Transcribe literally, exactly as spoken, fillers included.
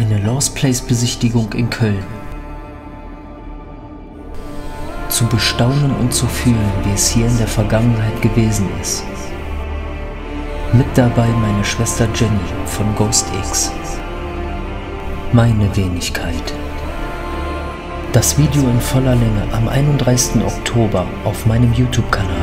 Eine Lost Place Besichtigung in Köln. Zu bestaunen und zu fühlen, wie es hier in der Vergangenheit gewesen ist. Mit dabei meine Schwester Jenny von Ghost X. Meine Wenigkeit. Das Video in voller Länge am einunddreißigsten Oktober auf meinem YouTube-Kanal.